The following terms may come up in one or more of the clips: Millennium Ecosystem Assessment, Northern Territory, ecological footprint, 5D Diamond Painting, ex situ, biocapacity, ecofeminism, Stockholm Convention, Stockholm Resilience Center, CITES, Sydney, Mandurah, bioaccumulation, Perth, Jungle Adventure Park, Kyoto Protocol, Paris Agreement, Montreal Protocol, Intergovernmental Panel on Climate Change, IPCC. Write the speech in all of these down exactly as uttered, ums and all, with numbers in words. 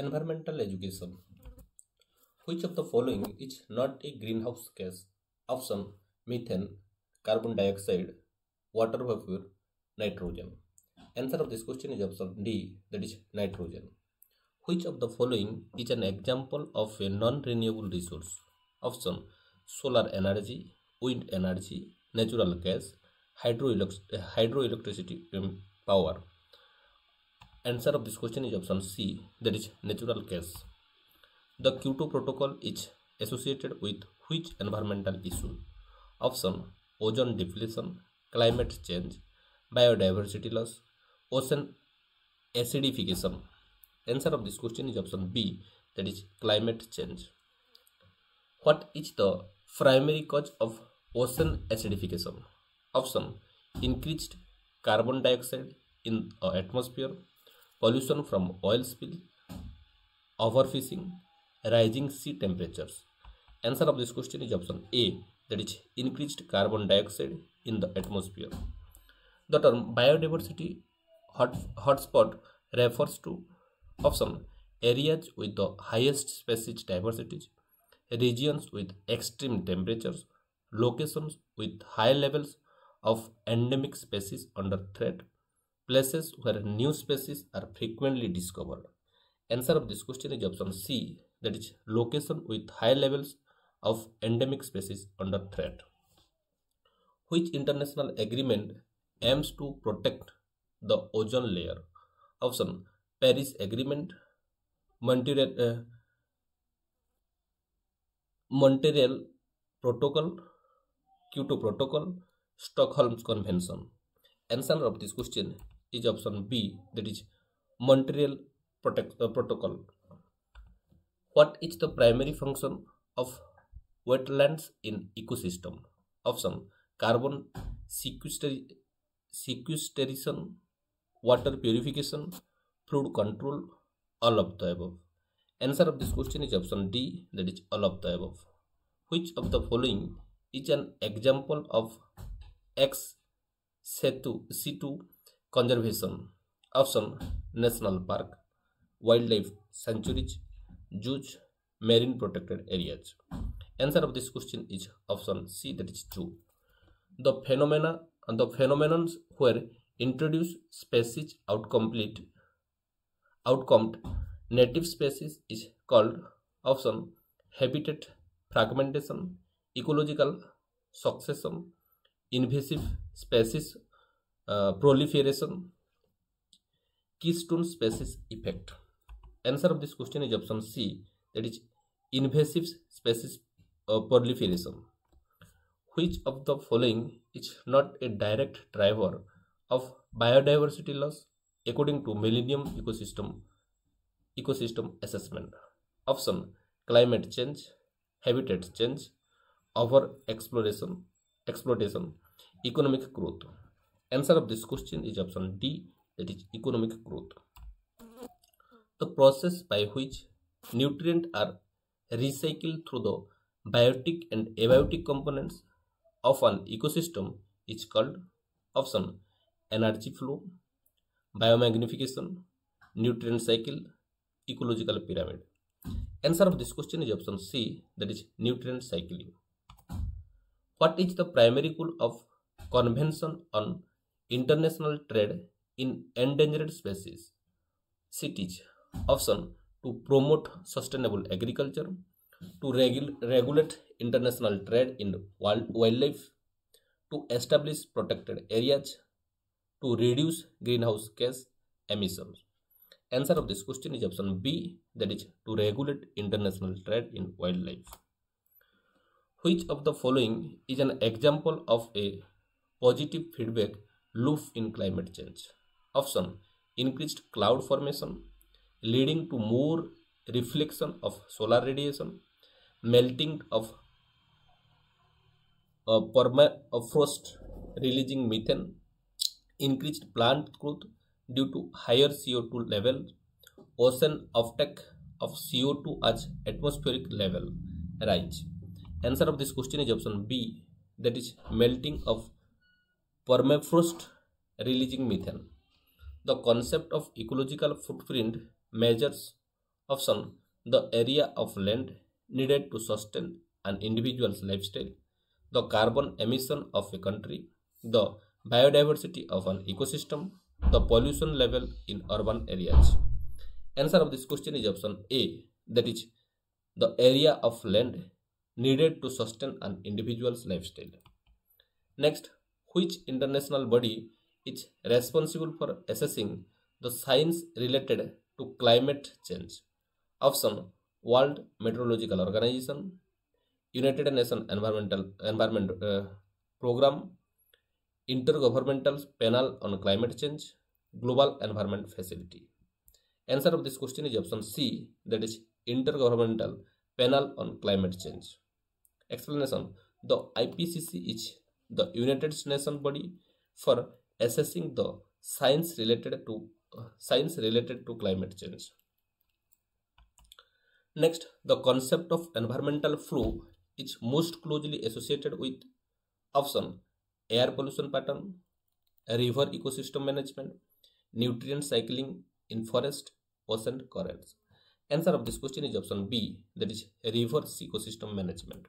Environmental education. Which of the following is not a greenhouse gas? Option: methane, carbon dioxide, water vapor, nitrogen. Answer of this question is option D, that is nitrogen. Which of the following is an example of a non-renewable resource? Option: solar energy, wind energy, natural gas, hydroelect- hydroelectricity power. Answer of this question is option C, that is natural gas. The Kyoto Protocol is associated with which environmental issue? Option: ozone depletion, climate change, biodiversity loss, ocean acidification. Answer of this question is option B, that is climate change. What is the primary cause of ocean acidification? Option: increased carbon dioxide in the atmosphere, pollution from oil spill, overfishing, rising sea temperatures. Answer of this question is option A, that is increased carbon dioxide in the atmosphere. The term biodiversity hot, hotspot refers to option: areas with the highest species diversity, regions with extreme temperatures, locations with high levels of endemic species under threat, places where new species are frequently discovered. Answer of this question is option C, that is location with high levels of endemic species under threat. Which international agreement aims to protect the ozone layer? Option: Paris Agreement, Montreal, uh, Montreal Protocol, Kyoto Protocol, Stockholm Convention. Answer of this question is option B, that is Montreal Protect, uh, Protocol. What is the primary function of wetlands in ecosystem? Option: carbon sequestration, sequestration, water purification, fluid control, all of the above. Answer of this question is option D, that is all of the above. Which of the following is an example of ex situ conservation? Option: national park, wildlife sanctuaries, zoos, marine protected areas. Answer of this question is option C, that is true. The phenomena and the phenomenons where introduced species outcompete outcomped native species is called option: habitat fragmentation, ecological succession, invasive species uh, proliferation, keystone species effect. Answer of this question is option C, that is invasive species uh, proliferation. Which of the following is not a direct driver of biodiversity loss according to Millennium Ecosystem Ecosystem Assessment? Option: climate change, habitat change, over exploration, exploitation, economic growth. Answer of this question is option D, that is economic growth. The process by which nutrients are recycled through the biotic and abiotic components of an ecosystem is called option: energy flow, biomagnification, nutrient cycle, ecological pyramid. Answer of this question is option C, that is nutrient cycling. What is the primary goal of Convention on International Trade in Endangered Species, C I T E S? Option: to promote sustainable agriculture, to regu regulate international trade in wild wildlife, to establish protected areas, to reduce greenhouse gas emissions. Answer of this question is option B, that is to regulate international trade in wildlife. Which of the following is an example of a positive feedback loop in climate change? Option: increased cloud formation, leading to more reflection of solar radiation, melting of uh, perma of frost, releasing methane, increased plant growth due to higher C O two level, ocean offtake of C O two at atmospheric level rise. Answer of this question is option B, that is melting of permafrost, releasing methane. The concept of ecological footprint measures Option: the area of land needed to sustain an individual's lifestyle, the carbon emission of a country, the biodiversity of an ecosystem, the pollution level in urban areas. Answer of this question is option A, that is the area of land needed to sustain an individual's lifestyle. Next, which international body is responsible for assessing the science related to climate change? Option: World Meteorological Organization, United Nations Environmental Environment uh, Program, Intergovernmental Panel on Climate Change, Global Environment Facility. Answer of this question is option C, that is Intergovernmental Panel on Climate Change. Explanation: the I P C C is the United Nations body for assessing the science related to uh, science related to climate change. Next, the concept of environmental flow is most closely associated with option: air pollution pattern, river ecosystem management, nutrient cycling in forest, ocean currents. Answer of this question is option B, that is river ecosystem management.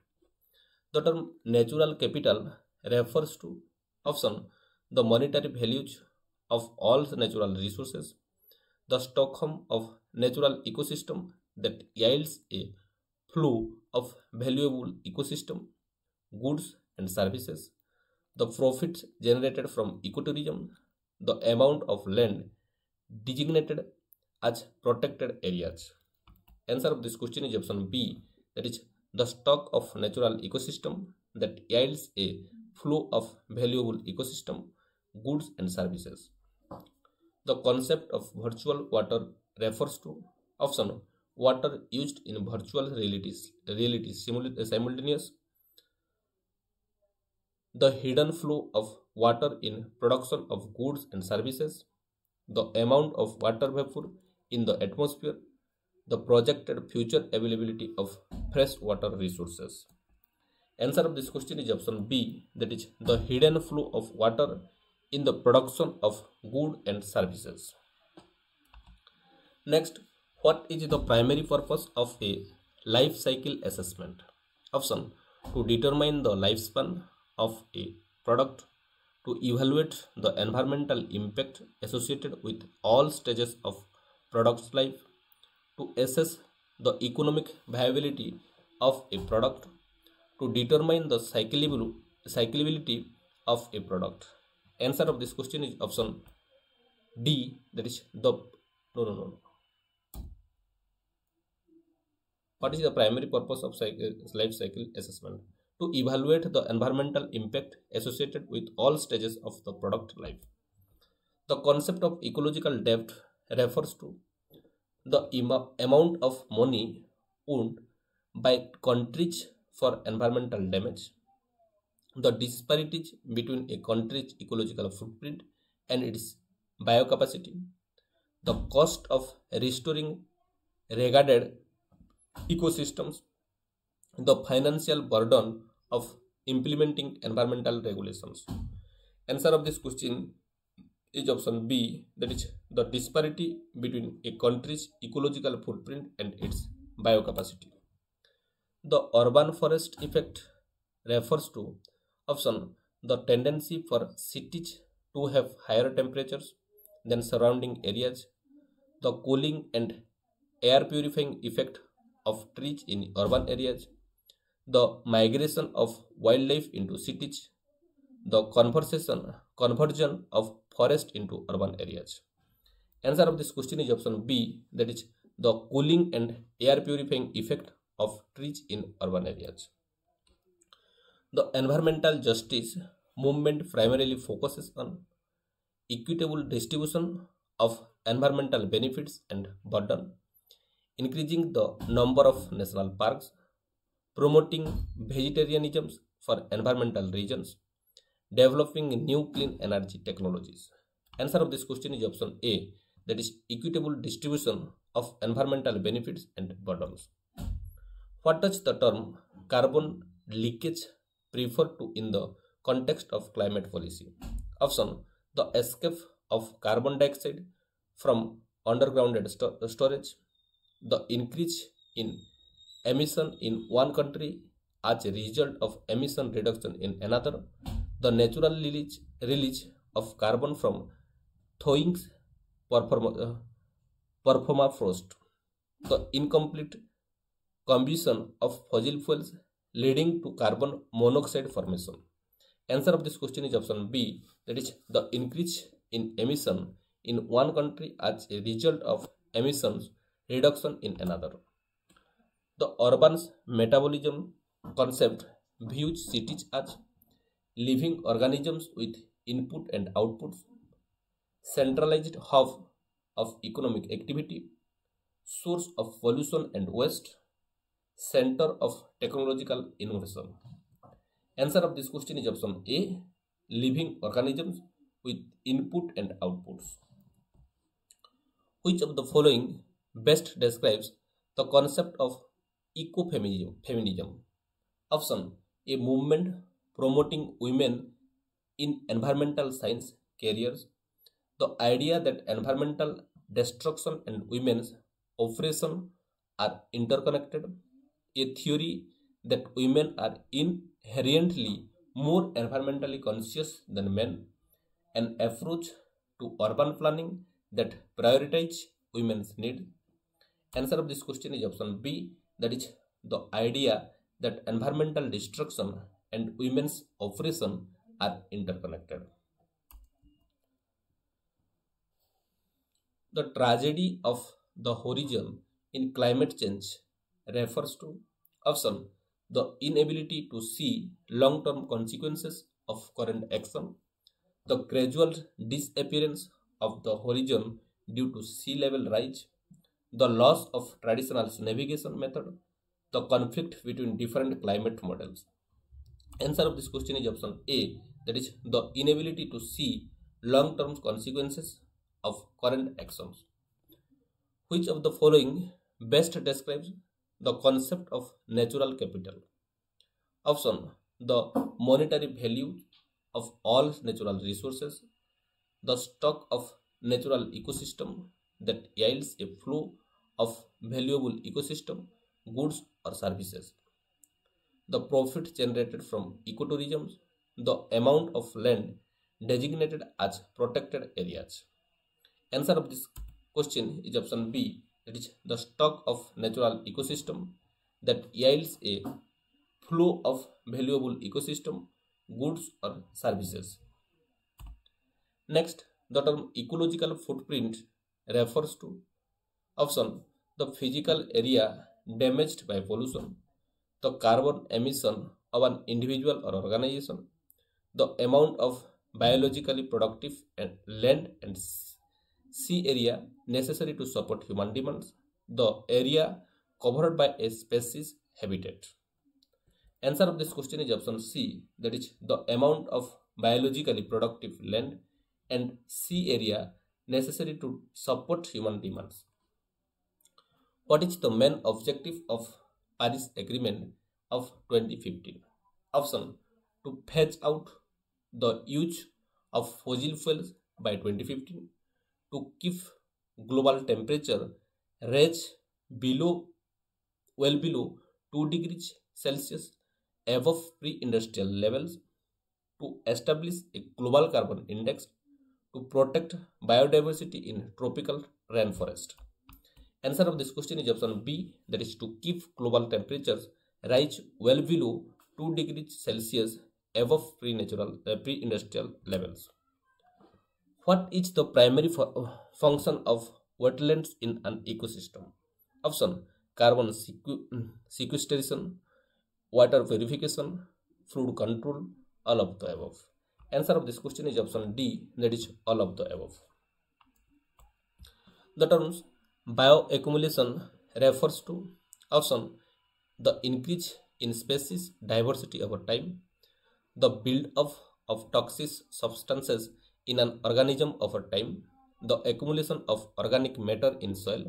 The term natural capital refers to option: the monetary values of all natural resources, the Stockholm of natural ecosystem that yields a flow of valuable ecosystem, goods and services, the profits generated from ecotourism, the amount of land designated as protected areas. Answer of this question is option B, that is the stock of natural ecosystem that yields a flow of valuable ecosystem, goods and services. The concept of virtual water refers to option: water used in virtual reality, reality simultaneous, the hidden flow of water in production of goods and services, the amount of water vapor in the atmosphere, the projected future availability of fresh water resources. Answer of this question is option B, that is the hidden flow of water in the production of goods and services. Next, what is the primary purpose of a life cycle assessment? Option: to determine the lifespan of a product, to evaluate the environmental impact associated with all stages of product's life, to assess the economic viability of a product, to determine the cyclability of a product. Answer of this question is option D, that is the no no no. What is the primary purpose of cycle, life cycle assessment? To evaluate the environmental impact associated with all stages of the product life. The concept of ecological debt refers to the amount of money owed by countries for environmental damage, the disparities between a country's ecological footprint and its biocapacity, the cost of restoring regarded ecosystems, the financial burden of implementing environmental regulations. Answer of this question is option B, that is the disparity between a country's ecological footprint and its biocapacity. The urban forest effect refers to option: the tendency for cities to have higher temperatures than surrounding areas, the cooling and air purifying effect of trees in urban areas, the migration of wildlife into cities, the conversion conversion of forest into urban areas. Answer of this question is option B, that is the cooling and air purifying effect of trees in urban areas. The environmental justice movement primarily focuses on equitable distribution of environmental benefits and burden, increasing the number of national parks, promoting vegetarianism for environmental reasons, developing new clean energy technologies. Answer of this question is option A, that is equitable distribution of environmental benefits and burdens. What does the term carbon leakage refer to in the context of climate policy? Option: the escape of carbon dioxide from underground storage, the increase in emission in one country as a result of emission reduction in another, the natural release, release of carbon from thawing permafrost, the incomplete combustion of fossil fuels leading to carbon monoxide formation. Answer of this question is option B, that is the increase in emission in one country as a result of emissions reduction in another. The urban metabolism concept views cities as living organisms with input and outputs, centralized hub of economic activity, source of pollution and waste, center of technological innovation. Answer of this question is option A, living organisms with input and outputs. Which of the following best describes the concept of ecofeminism? Feminism. Option A, movement promoting women in environmental science careers. The idea that environmental destruction and women's oppression are interconnected. A theory that women are inherently more environmentally conscious than men. An approach to urban planning that prioritizes women's needs. Answer of this question is option B, that is the idea that environmental destruction and women's oppression are interconnected. The tragedy of the horizon in climate change refers to option the inability to see long-term consequences of current action, the gradual disappearance of the horizon due to sea level rise, the loss of traditional navigation method, the conflict between different climate models. Answer of this question is option A, that is the inability to see long-term consequences of current actions. Which of the following best describes the concept of natural capital? Option, the monetary value of all natural resources, the stock of natural ecosystem that yields a flow of valuable ecosystem, goods or services, the profit generated from ecotourism, the amount of land designated as protected areas. Answer of this question is option B, that is the stock of natural ecosystem that yields a flow of valuable ecosystem, goods or services. Next, the term ecological footprint refers to option the physical area damaged by pollution, the carbon emission of an individual or organization, the amount of biologically productive and land and sea area necessary to support human demands, the area covered by a species habitat. Answer of this question is option C, that is the amount of biologically productive land and sea area necessary to support human demands. What is the main objective of Paris Agreement of twenty fifteen? Option, to phase out the use of fossil fuels by twenty fifteen, to keep global temperature range below, well below two degrees Celsius above pre-industrial levels, to establish a global carbon index, to protect biodiversity in tropical rainforest. Answer of this question is option B, that is to keep global temperatures rise well below two degrees Celsius above pre-natural, uh, pre-industrial levels. What is the primary fu- function of wetlands in an ecosystem? Option, carbon sequ- sequestration, water purification, flood control, all of the above. Answer of this question is option D, that is all of the above. The terms bioaccumulation refers to option the increase in species diversity over time, the build-up of toxic substances in an organism over time, the accumulation of organic matter in soil,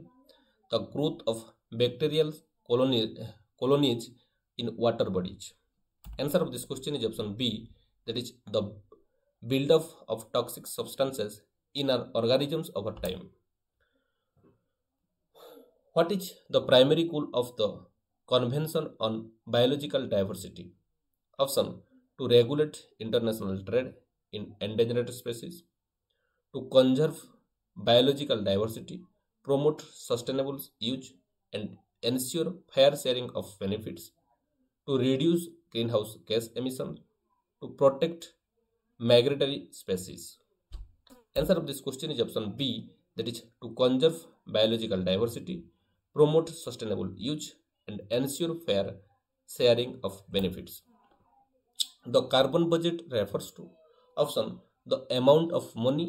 the growth of bacterial colonies, colonies in water bodies. Answer of this question is option B, that is the buildup of toxic substances in our organisms over time. What is the primary goal of the Convention on Biological Diversity? Option: to regulate international trade in endangered species, to conserve biological diversity, promote sustainable use and ensure fair sharing of benefits, to reduce greenhouse gas emissions, to protect migratory species. Answer of this question is option B, that is to conserve biological diversity, promote sustainable use and ensure fair sharing of benefits. The carbon budget refers to option the amount of money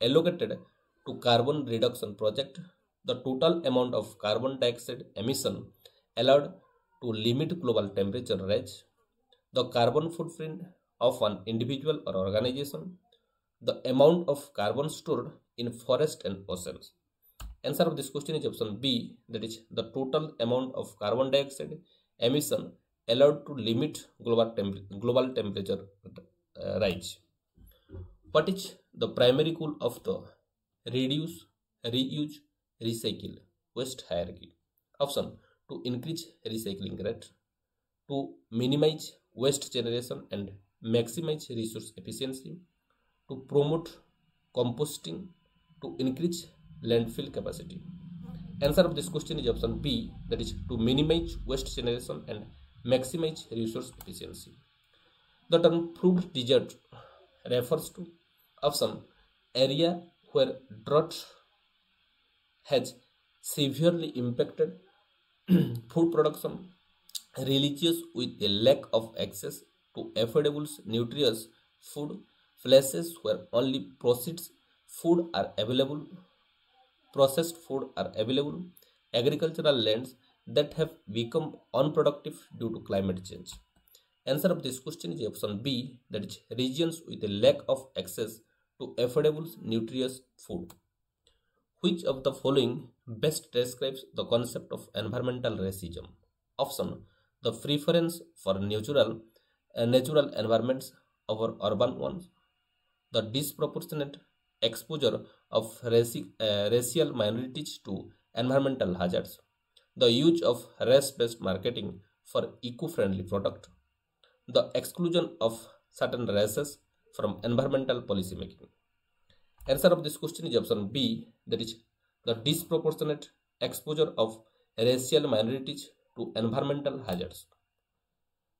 allocated to carbon reduction project, the total amount of carbon dioxide emission allowed to limit global temperature rise, the carbon footprint of an individual or organization, the amount of carbon stored in forests and oceans. Answer of this question is option B, that is the total amount of carbon dioxide emission allowed to limit global, temp global temperature uh, rise. What is the primary goal of the reduce, reuse, recycle waste hierarchy? Option: to increase recycling rate, to minimize waste generation and maximize resource efficiency, to promote composting, to increase landfill capacity. Answer of this question is option B, that is to minimize waste generation and maximize resource efficiency. The term food desert refers to option area where drought has severely impacted food production, religious with a lack of access to affordable nutritious food, places where only processed food are available, processed food are available, agricultural lands that have become unproductive due to climate change. Answer of this question is option B, that is regions with a lack of access to affordable nutritious food. Which of the following best describes the concept of environmental racism? Option: the preference for natural, uh, natural environments over urban ones, the disproportionate exposure of raci uh, racial minorities to environmental hazards, the use of race-based marketing for eco-friendly products, the exclusion of certain races from environmental policy making. Answer of this question is option B, that is the disproportionate exposure of racial minorities to environmental hazards.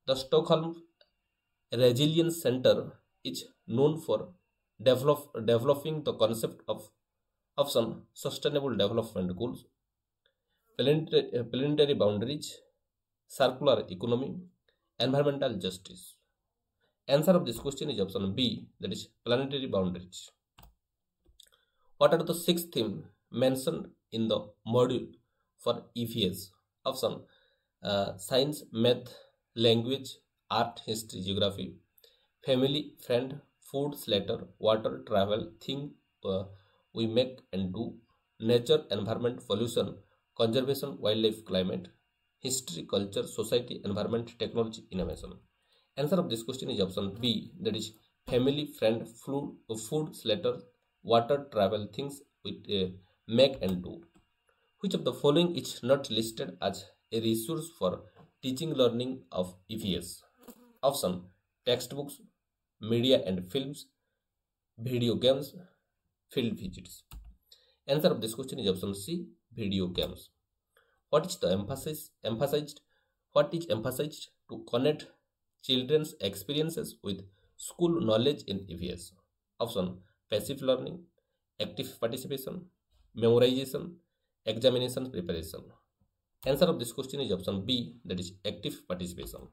The Stockholm Resilience Center is known for develop, developing the concept of option sustainable development goals, planetary, planetary boundaries, circular economy, environmental justice. Answer of this question is option B, that is planetary boundaries. What are the six themes mentioned in the module for E V S? Option: uh, science, math, language, art, history, geography, family, friend, food, shelter, water, travel, thing uh, we make and do, nature, environment, pollution, conservation, wildlife, climate, history, culture, society, environment, technology, innovation. Answer of this question is option B, that is family, friend, food, food, shelter, water, travel, things we uh, make and do. Which of the following is not listed as a resource for teaching learning of E V S? Option: textbooks, media and films, video games, field visits. Answer of this question is option C, video games. What is the emphasis emphasized? What is emphasized to connect children's experiences with school knowledge in E V S? Option: passive learning, active participation, memorization, examination preparation. Answer of this question is option B, that is active participation.